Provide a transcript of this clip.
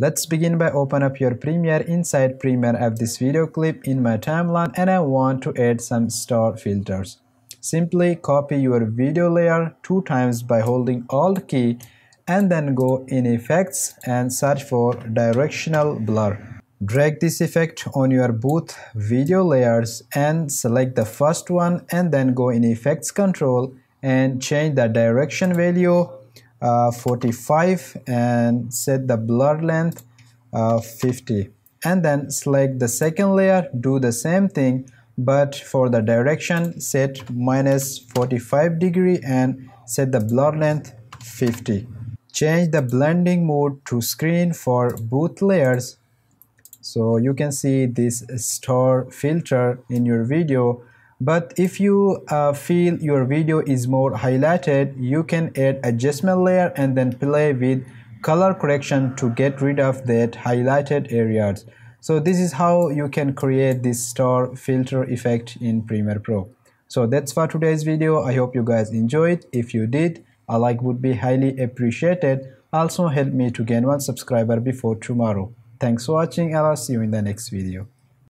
Let's begin by open up your Premiere. Inside Premiere, I have this video clip in my timeline and I want to add some star filters. Simply copy your video layer 2 times by holding Alt key and then go in Effects and search for Directional Blur. Drag this effect on your both video layers and select the first one and then go in Effects Control and change the direction value 45 and set the blur length 50. And then select the second layer, do the same thing but for the direction set -45 degrees and set the blur length 50. Change the blending mode to screen for both layers. So you can see this star filter in your video, but if you feel your video is more highlighted, you can add adjustment layer and then play with color correction to get rid of that highlighted areas. So this is how you can create this star filter effect in Premiere Pro. So that's for today's video. I hope you guys enjoyed. If you did, a like would be highly appreciated. Also help me to gain 1 subscriber before tomorrow. Thanks for watching and I'll see you in the next video.